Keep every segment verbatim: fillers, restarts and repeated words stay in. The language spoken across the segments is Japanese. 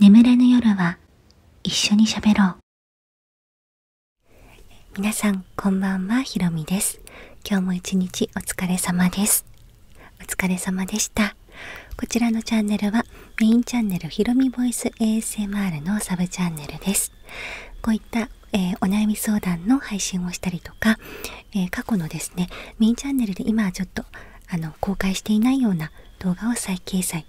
眠れぬ夜は一緒に喋ろう。皆さんこんばんは、ひろみです。今日も一日お疲れ様です。お疲れ様でした。こちらのチャンネルはメインチャンネルひろみボイス エーエスエムアール のサブチャンネルです。こういった、えー、お悩み相談の配信をしたりとか、えー、過去のですねメインチャンネルで今はちょっとあの公開していないような動画を再掲載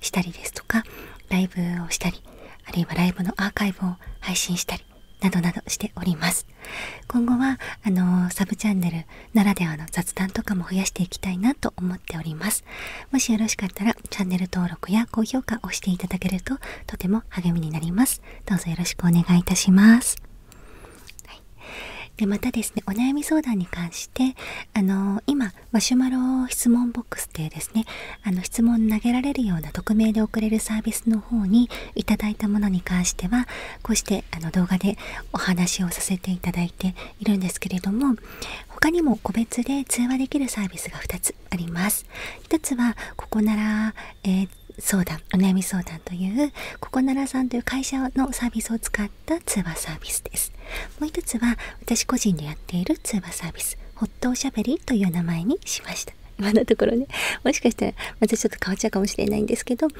したりですとか、ライブをしたり、あるいはライブのアーカイブを配信したりなどなどしております。今後はあのサブチャンネルならではの雑談とかも増やしていきたいなと思っております。もしよろしかったらチャンネル登録や高評価をしていただけるととても励みになります。どうぞよろしくお願いいたします。でまたですね、お悩み相談に関して、あの、今、マシュマロ質問ボックスでですね、あの、質問投げられるような匿名で送れるサービスの方にいただいたものに関しては、こうして、あの、動画でお話をさせていただいているんですけれども、他にも個別で通話できるサービスがふたつあります。ひとつは、ここなら、えー相談、お悩み相談というここならさんという会社のサービスを使った通話サービスです。もう一つは私個人でやっている通話サービス、ほっとおしゃべりという名前にしました。今のところね、もしかしたらまたちょっと変わっちゃうかもしれないんですけど、あ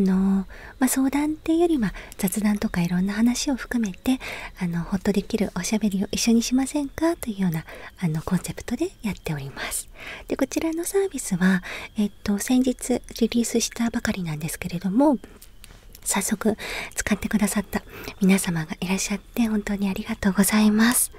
のーまあ、相談っていうよりは雑談とかいろんな話を含めてあのほっとできるおしゃべりを一緒にしませんかというようなあのコンセプトでやっております。でこちらのサービスは、えっと、先日リリースしたばかりなんですけれども、早速使ってくださった皆様がいらっしゃって本当にありがとうございます。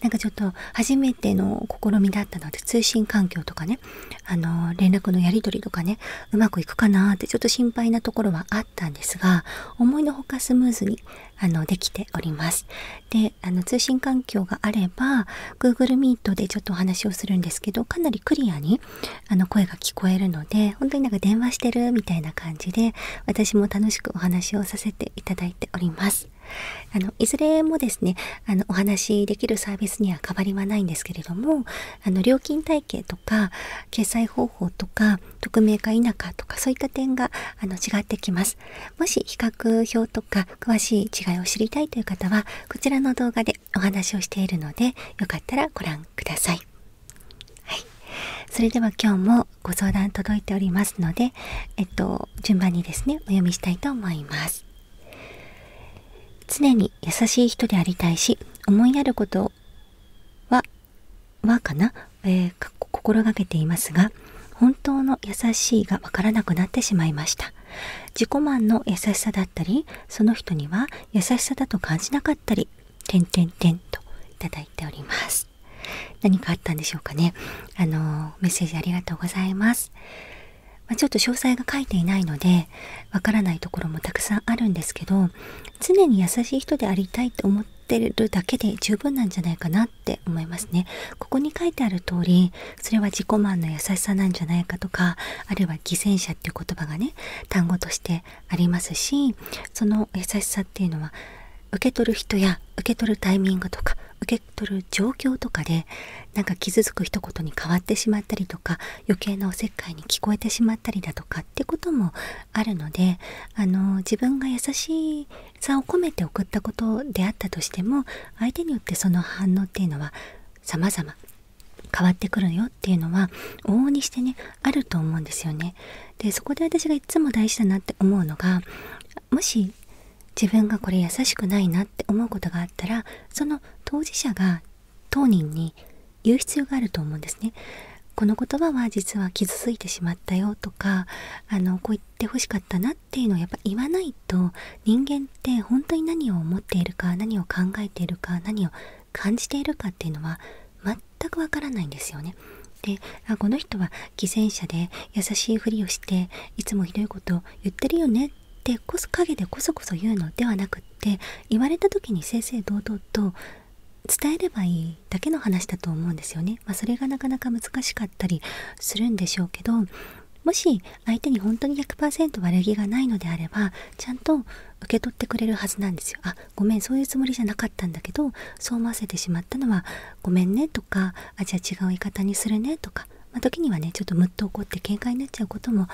なんかちょっと初めての試みだったので、通信環境とかね、あの連絡のやり取りとかね、うまくいくかなってちょっと心配なところはあったんですが、思いのほかスムーズにあのできております。であの通信環境があれば Google Meet でちょっとお話をするんですけど、かなりクリアにあの声が聞こえるので、本当になんか電話してるみたいな感じで私も楽しくお話をさせていただいております。あのいずれもですねあのお話しできるサービスには変わりはないんですけれども、あの料金体系とか決済方法とか匿名か否かとかそういった点があの違ってきます。もし比較表とか詳しい違いを知りたいという方はこちらの動画でお話をしているので、よかったらご覧ください。はい、それでは今日もご相談届いておりますので、えっと、順番にですねお読みしたいと思います。常に優しい人でありたいし、思いやることは、はかな、えー、心がけていますが、本当の優しいがわからなくなってしまいました。自己満の優しさだったり、その人には優しさだと感じなかったり、てんてんてんといただいております。何かあったんでしょうかね。あの、メッセージありがとうございます。まあちょっと詳細が書いていないのでわからないところもたくさんあるんですけど、常に優しい人でありたいと思ってるだけで十分なんじゃないかなって思いますね。ここに書いてある通り、それは自己満の優しさなんじゃないかとか、あるいは偽善者っていう言葉がね単語としてありますし、その優しさっていうのは受け取る人や受け取るタイミングとか受け取る状況とかでなんか傷つく一言に変わってしまったりとか、余計なおせっかいに聞こえてしまったりだとかってこともあるので、あの自分が優しさを込めて送ったことであったとしても、相手によってその反応っていうのは様々変わってくるよっていうのは往々にしてねあると思うんですよね。でそこで私がいつも大事だなって思うのが、もし自分がこれ優しくないなって思うことがあったら、その当事者が当人に言う必要があると思うんですね。この言葉は実は傷ついてしまったよとか、あのこう言ってほしかったなっていうのをやっぱ言わないと、人間って本当に何を思っているか、何を考えているか、何を感じているかっていうのは全くわからないんですよね。であこの人は偽善者で優しいふりをしていつもひどいことを言ってるよねってでこそ陰でこそこそ言うのではなくって、言われた時に正々堂々と伝えればいいだけの話だと思うんですよね。まあ、それがなかなか難しかったりするんでしょうけど、もし相手に本当に ひゃくパーセント 悪気がないのであればちゃんと受け取ってくれるはずなんですよ。あごめん、そういうつもりじゃなかったんだけどそう思わせてしまったのはごめんねとか、あじゃあ違う言い方にするねとか、まあ、時にはねちょっとムッと怒って喧嘩になっちゃうことも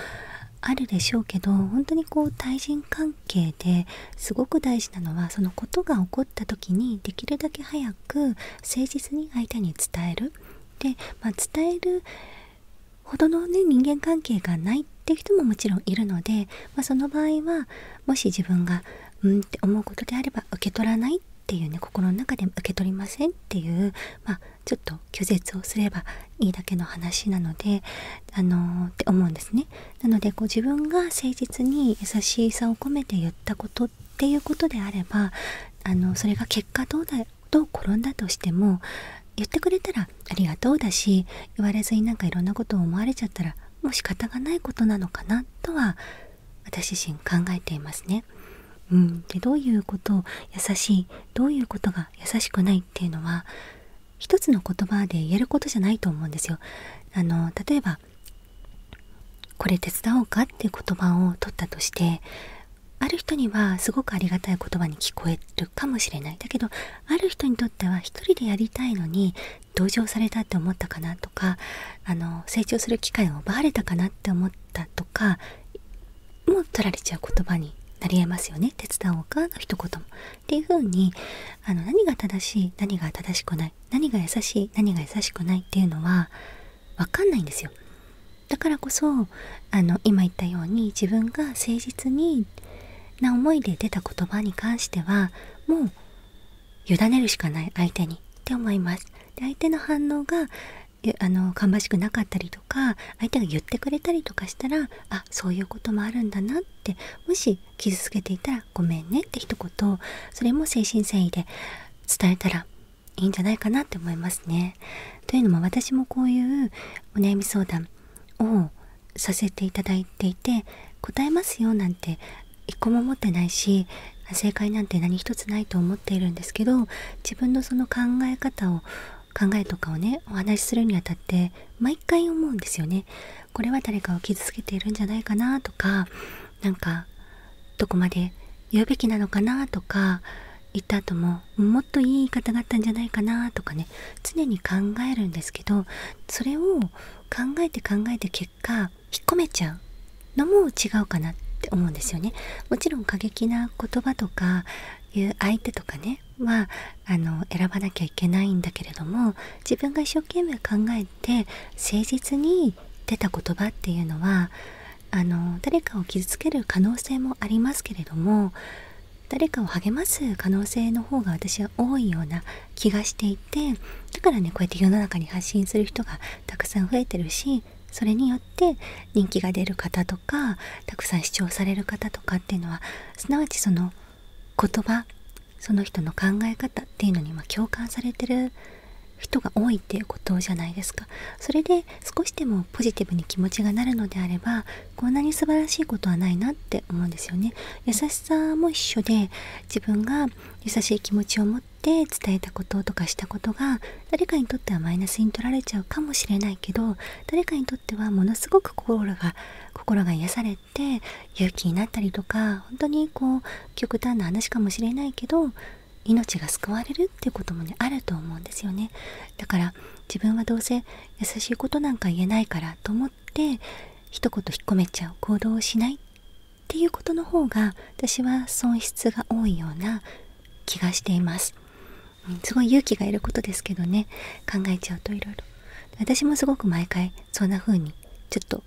あるでしょうけど、本当にこう対人関係ですごく大事なのは、そのことが起こった時にできるだけ早く誠実に相手に伝える。で、まあ、伝えるほどの、ね、人間関係がないっていう人ももちろんいるので、まあ、その場合はもし自分がうんって思うことであれば受け取らないっていうね、心の中で受け取りませんっていう、まあ、ちょっと拒絶をすればいいだけの話なので、あのー、って思うんですね。なのでこう自分が誠実に優しさを込めて言ったことっていうことであれば、あのそれが結果どうだどう転んだとしても、言ってくれたらありがとうだし、言われずになんかいろんなことを思われちゃったらもう仕方がないことなのかなとは私自身考えていますね。うん、でどういうことを優しい、どういうことが優しくないっていうのは一つの言葉で言えることじゃないと思うんですよ。あの例えば「これ手伝おうか?」っていう言葉を取ったとして、ある人にはすごくありがたい言葉に聞こえるかもしれない。だけどある人にとっては一人でやりたいのに同情されたって思ったかなとか、あの成長する機会を奪われたかなって思ったとか、もう取られちゃう言葉になりえますよね。手伝おうかの一言も。っていう風に、あの何が正しい、何が正しくない、何が優しい、何が優しくないっていうのは分かんないんですよ。だからこそ、あの今言ったように自分が誠実にな思いで出た言葉に関しては、もう委ねるしかない相手にって思います。で、相手の反応があの芳しくなかったりとか、相手が言ってくれたりとかしたら、あ、そういうこともあるんだなって、もし傷つけていたらごめんねって一言、それも誠心誠意で伝えたらいいんじゃないかなって思いますね。というのも私もこういうお悩み相談をさせていただいていて、答えますよなんて一個も持ってないし、正解なんて何一つないと思っているんですけど、自分のその考え方を考えとかをね、お話しするにあたって毎回思うんですよね。これは誰かを傷つけているんじゃないかなとか、なんかどこまで言うべきなのかなとか、言った後ももっといい言い方があったんじゃないかなとかね、常に考えるんですけど、それを考えて考えて結果引っ込めちゃうのも違うかなって思うんですよね。もちろん過激な言葉とかいう相手とかねはあの選ばなきゃいけないんだけれども、自分が一生懸命考えて誠実に出た言葉っていうのは、あの誰かを傷つける可能性もありますけれども、誰かを励ます可能性の方が私は多いような気がしていて、だからねこうやって世の中に発信する人がたくさん増えてるし、それによって人気が出る方とかたくさん視聴される方とかっていうのは、すなわちその言葉、その人の考え方っていうのにま共感されてる人が多いっていうことじゃないですか。それで少しでもポジティブに気持ちがなるのであれば、こんなに素晴らしいことはないなって思うんですよね。優しさも一緒で、自分が優しい気持ちを持って伝えたこととかしたことが、誰かにとってはマイナスに取られちゃうかもしれないけど、誰かにとってはものすごく心が心が癒されて勇気になったりとか、本当にこう極端な話かもしれないけど、命が救われるっていうこともねあると思うんですよね。だから自分はどうせ優しいことなんか言えないからと思って一言引っ込めちゃう行動をしないっていうことの方が、私は損失が多いような気がしています。うん、すごい勇気がいることですけどね、考えちゃうといろいろ。私もすごく毎回そんな風にちょっと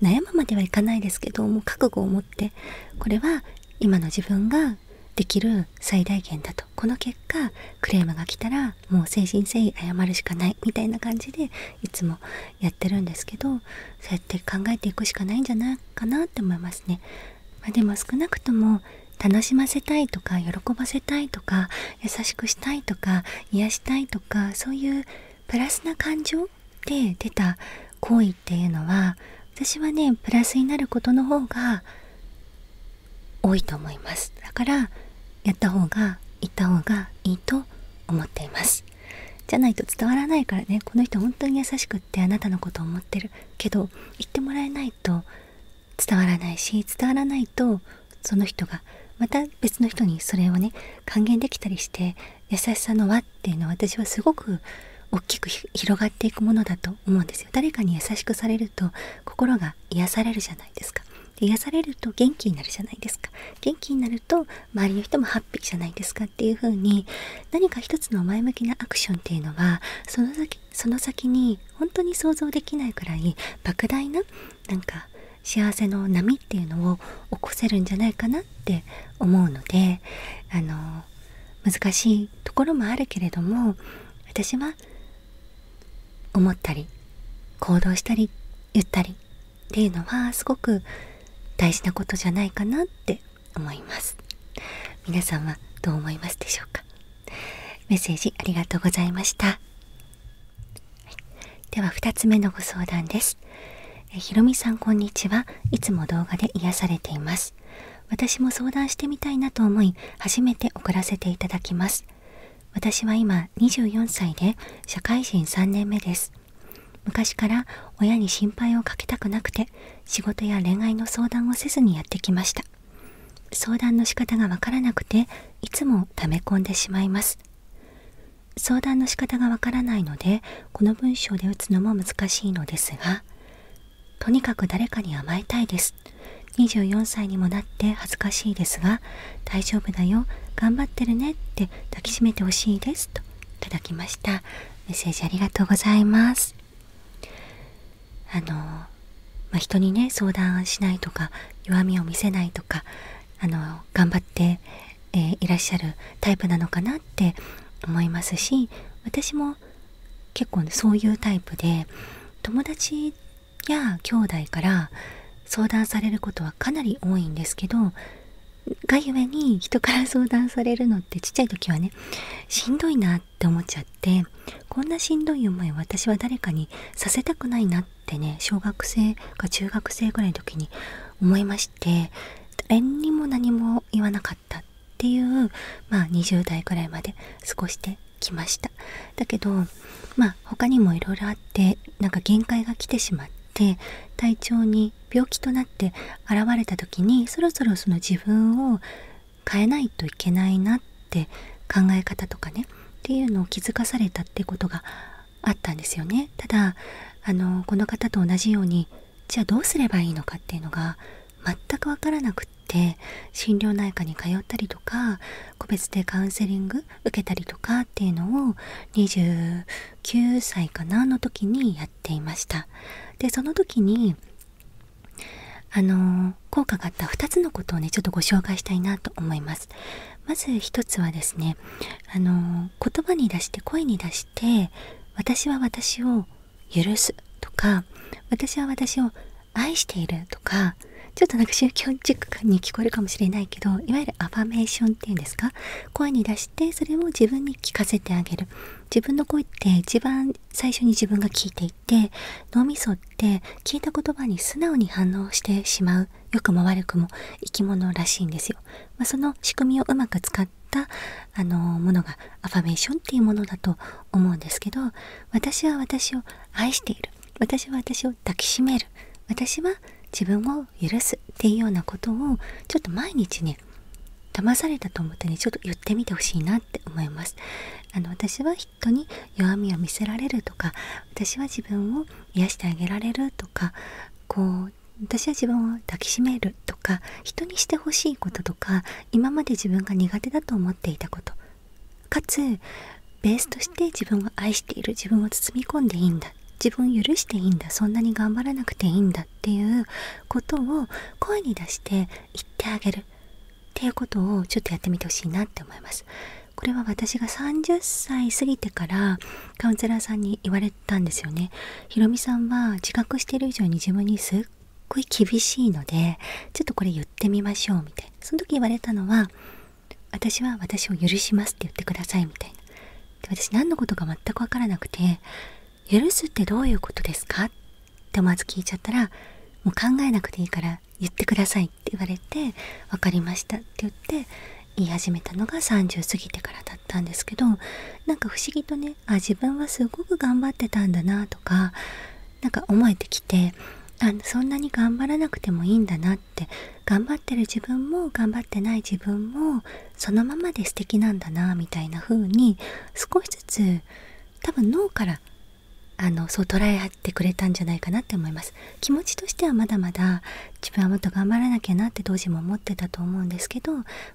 悩むまではいかないですけど、もう覚悟を持って、これは今の自分ができる最大限だと、この結果クレームが来たらもう誠心誠意謝るしかないみたいな感じでいつもやってるんですけど、そうやって考えていくしかないんじゃないかなって思いますね。まあ、でも少なくとも楽しませたいとか、喜ばせたいとか、優しくしたいとか、癒したいとか、そういうプラスな感情で出た行為っていうのは、私はねプラスになることの方が多いと思います。だからやった方が言った方がいいと思っています。じゃないと伝わらないからね、この人本当に優しくってあなたのことを思ってるけど、言ってもらえないと伝わらないし、伝わらないとその人がまた別の人にそれをね還元できたりして、優しさの輪っていうのは私はすごく大きく広がっていくものだと思うんですよ。誰かに優しくされると心が癒されるじゃないですか。で癒されると元気になるじゃないですか。元気になると周りの人もハッピーじゃないですかっていう風に、何か一つの前向きなアクションっていうのはその先その先に本当に想像できないくらい莫大ななんか幸せの波っていうのを起こせるんじゃないかなって思うので、あの難しいところもあるけれども、私は思ったり行動したり言ったりっていうのはすごく大事なことじゃないかなって思います。皆さんはどう思いますでしょうか。メッセージありがとうございました。はい、ではふたつめのご相談です。え、ひろみさんこんにちは。いつも動画で癒されています。私も相談してみたいなと思い、初めて送らせていただきます。私は今にじゅうよんさいで社会人さんねんめです。昔から親に心配をかけたくなくて、仕事や恋愛の相談をせずにやってきました。相談の仕方がわからなくて、いつも溜め込んでしまいます。相談の仕方がわからないので、この文章で打つのも難しいのですが、とにかく誰かに甘えたいです。にじゅうよんさいにもなって恥ずかしいですが、大丈夫だよ、頑張ってるねって抱きしめてほしいですといただきました。メッセージありがとうございます。あのまあ、人にね相談しないとか弱みを見せないとか、あの頑張って、えー、いらっしゃるタイプなのかなって思いますし、私も結構、ね、そういうタイプで、友達や兄弟から相談されることはかなり多いんですけど、がゆえに人から相談されるのってちっちゃい時はねしんどいなって思っちゃって、こんなしんどい思いを私は誰かにさせたくないなってってね、小学生か中学生ぐらいの時に思いまして、誰にも何も言わなかったっていう、まあ、にじゅうだいぐらいまで過ごしてきました。だけど、まあ、他にもいろいろあって、なんか限界が来てしまって、体調に病気となって現れた時に、そろそろその自分を変えないといけないなって考え方とかねっていうのを気づかされたってことがあったんですよね。ただあのこの方と同じように、じゃあどうすればいいのかっていうのが全く分からなくって、心療内科に通ったりとか個別でカウンセリング受けたりとかっていうのをにじゅうきゅうさいかなの時にやっていました。でその時にあの効果があったふたつのことをねちょっとご紹介したいなと思います。まずひとつはですね、あの言葉に出して声に出して、私は私を許すとか、私は私を愛しているとか、ちょっとなんか宗教チックに聞こえるかもしれないけど、いわゆるアファメーションっていうんですか、声に出してそれを自分に聞かせてあげる。自分の声って一番最初に自分が聞いていて、脳みそって聞いた言葉に素直に反応してしまう、良くも悪くも生き物らしいんですよ。まあ、その仕組みをうまく使ったあのものがアファメーションっていうものだと思うんですけど、私は私を愛している、私は私を抱きしめる、私は自分を許すっていうようなことをちょっと毎日ね騙されたと思ってねちょっと言ってみてほしいなって思います。あの私は人に弱みを見せられるとか、私は自分を癒してあげられるとか、こう私は自分を抱きしめるとか、人にしてほしいこととか、今まで自分が苦手だと思っていたこと、かつベースとして自分を愛している、自分を包み込んでいいんだ、自分を許していいんだ、そんなに頑張らなくていいんだっていうことを声に出して言ってあげるっていうことをちょっとやってみてほしいなって思います。これは私がさんじゅっさい過ぎてからカウンセラーさんに言われたんですよね。ひろみさんは自覚している以上に自分にすっごい厳しいので、ちょっとこれ言ってみましょうみたいな。その時言われたのは、私は私を許しますって言ってくださいみたいな。で私何のことか全く分からなくて、許すってどういうことですかってまず聞いちゃったら、もう考えなくていいから言ってくださいって言われて、分かりましたって言って言い始めたのがさんじゅう過ぎてからだったんですけど、なんか不思議とね、あ、自分はすごく頑張ってたんだなとか、なんか思えてきて、あ、そんなに頑張らなくてもいいんだなって、頑張ってる自分も頑張ってない自分もそのままで素敵なんだなみたいな風に、少しずつ多分脳からあのそう捉えてくれたんじゃないかなって思います。気持ちとしてはまだまだ自分はもっと頑張らなきゃなって当時も思ってたと思うんですけど、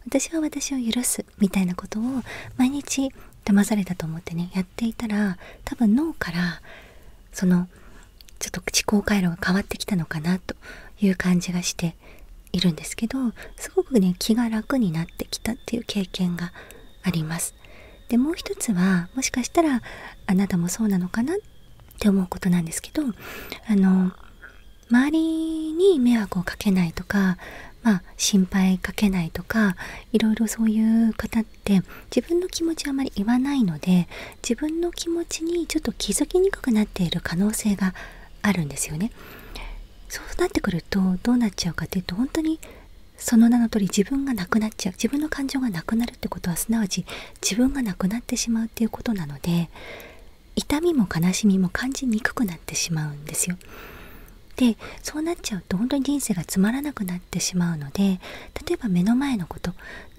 私は私を許すみたいなことを毎日騙されたと思ってね、やっていたら多分脳からそのちょっと思考回路が変わってきたのかなという感じがしているんですけど、すごくね気が楽になってきたっていう経験があります。でもう一つはもしかしたらあなたもそうなのかなって思うことなんですけど、あの周りに迷惑をかけないとか、まあ、心配かけないとかいろいろそういう方って自分の気持ちをあまり言わないので、自分の気持ちにちょっと気づきにくくなっている可能性があるんですよね。そうなってくるとどうなっちゃうかっていうと、本当にその名の通り自分がなくなっちゃう、自分の感情がなくなるってことはすなわち自分がなくなってしまうっていうことなので、痛みも悲しみも感じにくくなってしまうんですよ。でそうなっちゃうと本当に人生がつまらなくなってしまうので、例えば目の前のこと、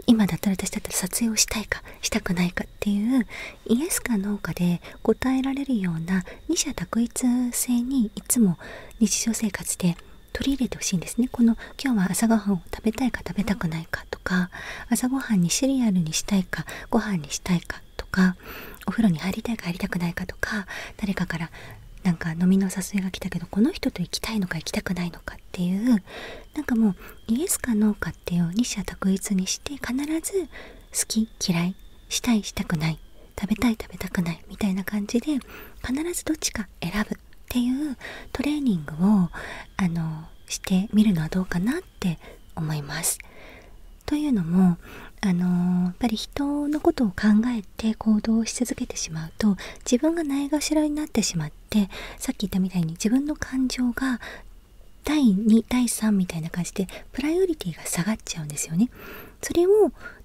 今だったら私だったら撮影をしたいかしたくないかっていうイエスかノーかで答えられるような二者択一性にいつも日常生活で取り入れてほしいんですね。この今日は朝ごはんを食べたいか食べたくないかとか、朝ごはんにシリアルにしたいかご飯にしたいかとか、お風呂に入りたいか入りたくないかとか、誰かからなんか飲みの誘いが来たけどこの人と行きたいのか行きたくないのかっていう、なんかもうイエスかノーかっていう二者択一にして必ず好き嫌いしたいしたくない食べたい食べたくないみたいな感じで必ずどっちか選ぶっていうトレーニングをあのしてみるのはどうかなって思います。というのもあのやっぱり人のことを考えて行動し続けてしまうと自分がないがしろになってしまって、さっき言ったみたいに自分の感情がだいにだいさんみたいな感じでプライオリティが下がっちゃうんですよね。それを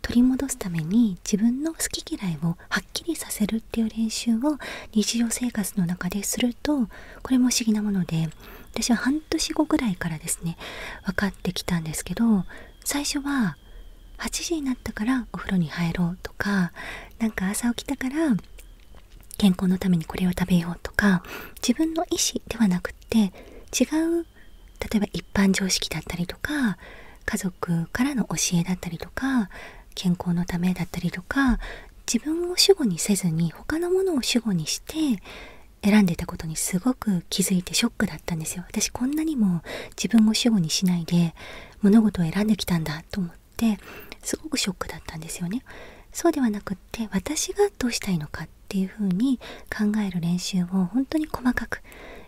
取り戻すために自分の好き嫌いをはっきりさせるっていう練習を日常生活の中ですると、これも不思議なもので私は半年後ぐらいからですね分かってきたんですけど、最初ははちじになったからお風呂に入ろうとか、なんか朝起きたから健康のためにこれを食べようとか、自分の意思ではなくって違う、例えば一般常識だったりとか家族からの教えだったりとか健康のためだったりとか、自分を主語にせずに他のものを主語にして選んでたことにすごく気づいてショックだったんですよ。私こんなにも自分を主語にしないで物事を選んできたんだと思ってすごくショックだったんですよね。そうではなくって私がどうしたいのかっていうふうに考える練習を本当に細かく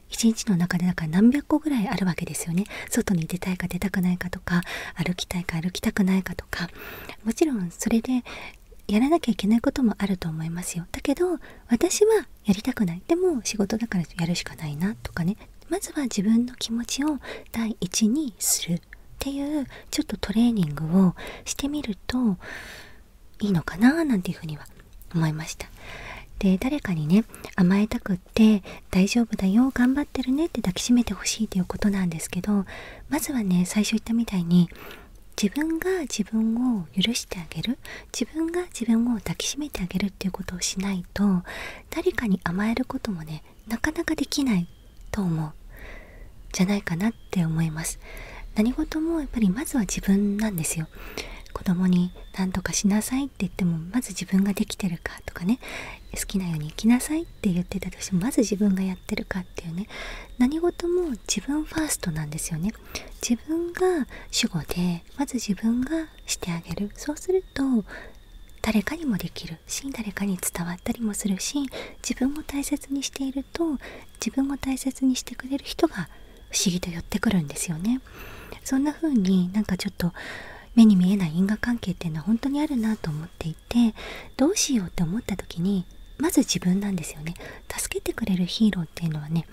一日の中でだから何百個ぐらいあるわけですよね。外に出たいか出たくないかとか、歩きたいか歩きたくないかとか、もちろんそれでやらなきゃいけないこともあると思いますよ。だけど私はやりたくない、でも仕事だからやるしかないなとかね、まずは自分の気持ちを第一にするっていうちょっとトレーニングをしてみるといいのかななんていうふうには思いました。で誰かにね甘えたくって大丈夫だよ頑張ってるねって抱きしめてほしいということなんですけど、まずはね最初言ったみたいに自分が自分を許してあげる、自分が自分を抱きしめてあげるっていうことをしないと誰かに甘えることもねなかなかできないと思うじゃないかなって思います。何事もやっぱりまずは自分なんですよ。子供に何とかしなさいって言ってもまず自分ができてるかとかね、好きなように生きなさいって言ってたとしてもまず自分がやってるかっていうね、何事も自分ファーストなんですよね。自分が主語でまず自分がしてあげる、そうすると誰かにもできるし誰かに伝わったりもするし、自分を大切にしていると自分を大切にしてくれる人が不思議と寄ってくるんですよね。そんな風になんかちょっと目に見えない因果関係っていうのは本当にあるなと思っていて、どうしようって思った時にまず自分なんですよね。助けてくれるヒーローっていうのはね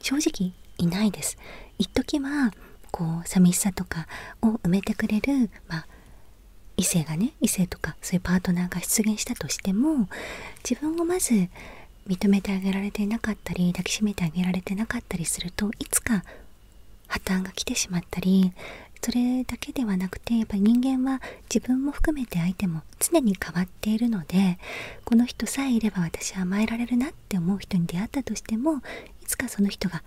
正直いないです。一時はこう寂しさとかを埋めてくれる、まあ、異性がね異性とかそういうパートナーが出現したとしても、自分をまず認めてあげられてなかったり抱きしめてあげられてなかったりすると、いつか破綻が来てしまったりそれだけではなくて、やっぱり人間は自分も含めて相手も常に変わっているので、この人さえいれば私は甘えられるなって思う人に出会ったとしても、いつかその人が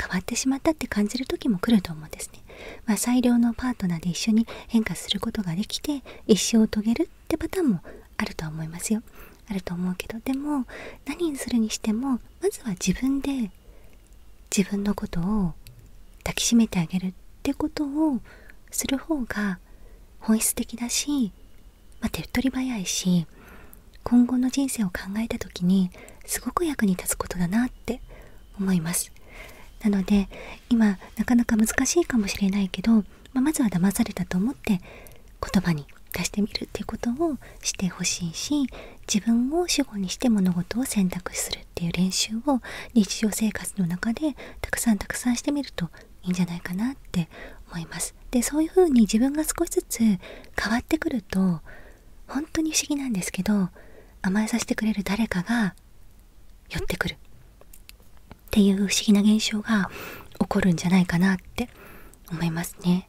変わってしまったって感じる時も来ると思うんですね。まあ、最良のパートナーで一緒に変化することができて一生を遂げるってパターンもあるとは思いますよ。あると思うけど、でも何にするにしてもまずは自分で自分のことを抱きしめてあげるってことをする方が本質的だし、まあ、手っ取り早いし、今後の人生を考えた時にすごく役に立つことだなって思います。なので今なかなか難しいかもしれないけど、まあ、まずは騙されたと思って言葉に出してみるっていうことをしてほしいし、自分を主語にして物事を選択するっていう練習を日常生活の中でたくさんたくさんしてみるといいんじゃないかなって思います。で、そういうふうに自分が少しずつ変わってくると、本当に不思議なんですけど、甘えさせてくれる誰かが寄ってくるっていう不思議な現象が起こるんじゃないかなって思いますね。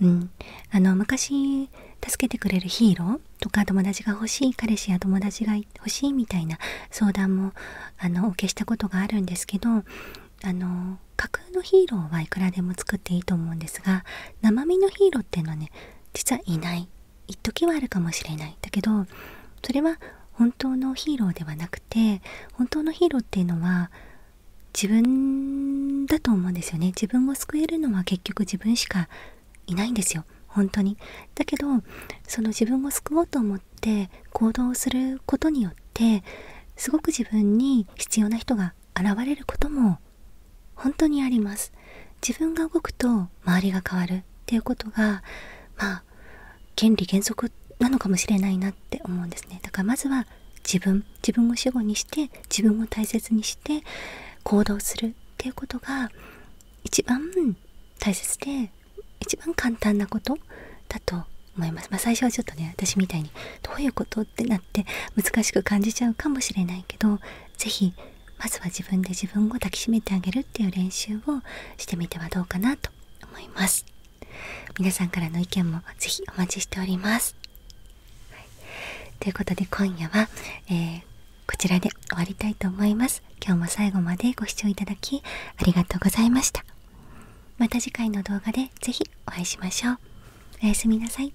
うん、あの昔助けてくれるヒーローとか、友達が欲しい、彼氏や友達が欲しいみたいな相談もあのお受けしたことがあるんですけど、あの架空のヒーローはいくらでも作っていいと思うんですが、生身のヒーローっていうのはね、実はいない。一時はあるかもしれない。だけどそれは本当のヒーローではなくて、本当のヒーローっていうのは自分だと思うんですよね。自分を救えるのは結局自分しかいないんですよ、本当に。だけどその自分を救おうと思って行動することによって、すごく自分に必要な人が現れることも本当にあります。自分が動くと周りが変わるっていうことが、まあ原理原則なのかもしれないなって思うんですね。だからまずは自分自分を主語にして、自分を大切にして行動するっていうことが一番大切で、一番簡単なことだと思います。まあ、最初はちょっとね、私みたいにどういうことってなって難しく感じちゃうかもしれないけど、ぜひまずは自分で自分を抱きしめてあげるっていう練習をしてみてはどうかなと思います。皆さんからの意見もぜひお待ちしております。はい、ということで今夜は、えー、こちらで終わりたいと思います。今日も最後までご視聴いただきありがとうございました。また次回の動画でぜひお会いしましょう。おやすみなさい。